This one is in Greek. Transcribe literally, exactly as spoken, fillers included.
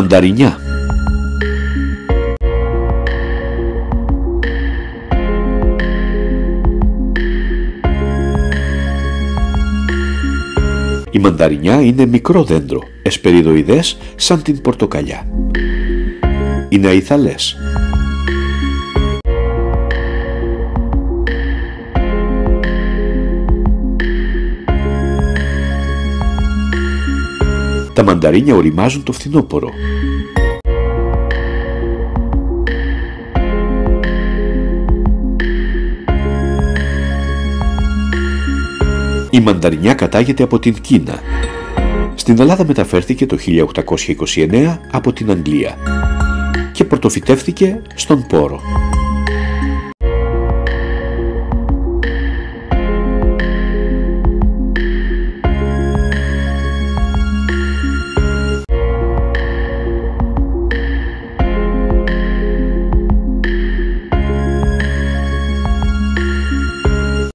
μανταρινιά. Η μανταρινιά είναι μικρό δέντρο, εσπεριδοειδές σαν την πορτοκαλιά. Είναι αϊθαλές. Τα μανταρίνια οριμάζουν το φθινόπωρο. Η μανταρινιά κατάγεται από την Κίνα. Στην Ελλάδα μεταφέρθηκε το χίλια οκτακόσια είκοσι εννέα από την Αγγλία και πρωτοφυτεύθηκε στον Πόρο.